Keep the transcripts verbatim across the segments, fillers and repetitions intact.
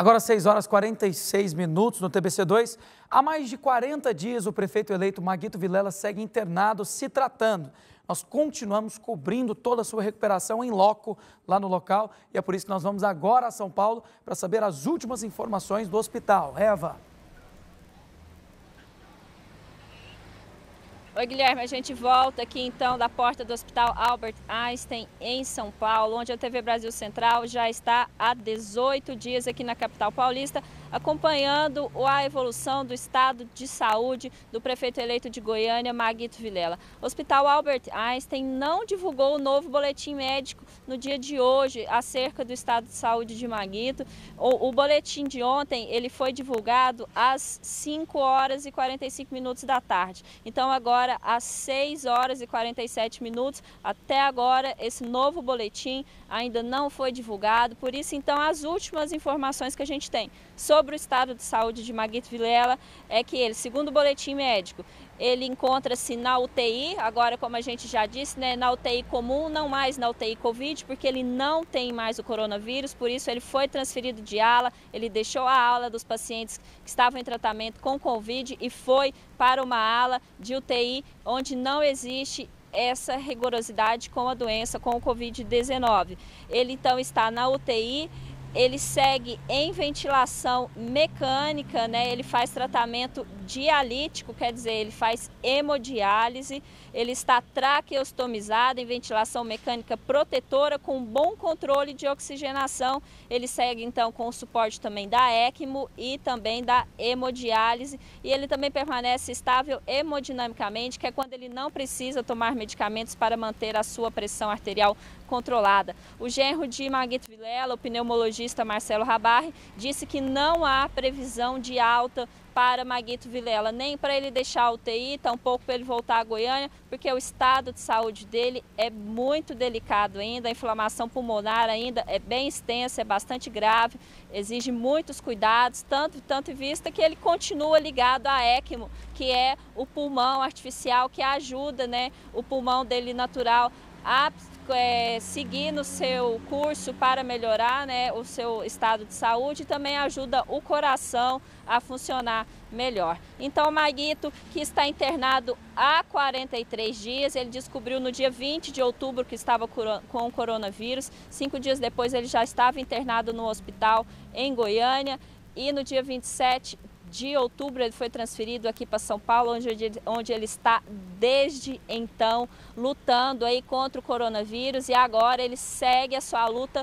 Agora seis horas e quarenta e seis minutos no T B C dois. Há mais de quarenta dias o prefeito eleito Maguito Vilela segue internado se tratando. Nós continuamos cobrindo toda a sua recuperação em loco lá no local e é por isso que nós vamos agora a São Paulo para saber as últimas informações do hospital. Eva. Oi, Guilherme, a gente volta aqui então da porta do Hospital Albert Einstein em São Paulo, onde a T V Brasil Central já está há dezoito dias aqui na capital paulista, acompanhando a evolução do estado de saúde do prefeito eleito de Goiânia, Maguito Vilela. O Hospital Albert Einstein não divulgou o novo boletim médico no dia de hoje acerca do estado de saúde de Maguito. O, o boletim de ontem ele foi divulgado às cinco horas e quarenta e cinco minutos da tarde. Então agora Agora, às seis horas e quarenta e sete minutos, até agora esse novo boletim ainda não foi divulgado, por isso então as últimas informações que a gente tem sobre o estado de saúde de Maguito Vilela é que ele, segundo o boletim médico, ele encontra-se na U T I, agora como a gente já disse, né, na U T I comum, não mais na U T I Covid, porque ele não tem mais o coronavírus, por isso ele foi transferido de ala, ele deixou a ala dos pacientes que estavam em tratamento com Covid e foi para uma ala de U T I onde não existe essa rigorosidade com a doença, com o Covid dezenove. Ele então está na U T I, ele segue em ventilação mecânica, né? Ele faz tratamento dialítico, quer dizer, ele faz hemodiálise, ele está traqueostomizado em ventilação mecânica protetora com bom controle de oxigenação. Ele segue então com o suporte também da ECMO e também da hemodiálise e ele também permanece estável hemodinamicamente, que é quando ele não precisa tomar medicamentos para manter a sua pressão arterial controlada. O genro de Maguito Vilela, o pneumologista O pneumologista Marcelo Rabarre disse que não há previsão de alta para Maguito Vilela, nem para ele deixar a U T I, tampouco para ele voltar a Goiânia, porque o estado de saúde dele é muito delicado ainda, a inflamação pulmonar ainda é bem extensa, é bastante grave, exige muitos cuidados, tanto, tanto em vista que ele continua ligado à ECMO, que é o pulmão artificial que ajuda, né, o pulmão dele natural a É, seguir no seu curso para melhorar, né, o seu estado de saúde e também ajuda o coração a funcionar melhor. Então, Maguito, que está internado há quarenta e três dias, ele descobriu no dia vinte de outubro que estava com o coronavírus. Cinco dias depois ele já estava internado no hospital em Goiânia e no dia vinte e sete de outubro ele foi transferido aqui para São Paulo, onde, onde ele está desde então lutando aí contra o coronavírus e agora ele segue a sua luta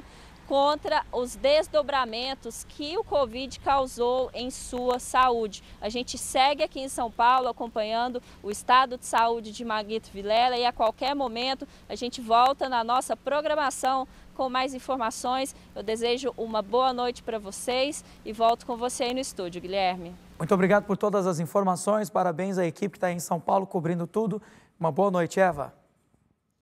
contra os desdobramentos que o Covid causou em sua saúde. A gente segue aqui em São Paulo acompanhando o estado de saúde de Maguito Vilela e a qualquer momento a gente volta na nossa programação com mais informações. Eu desejo uma boa noite para vocês e volto com você aí no estúdio, Guilherme. Muito obrigado por todas as informações, parabéns à equipe que está aí em São Paulo cobrindo tudo. Uma boa noite, Eva.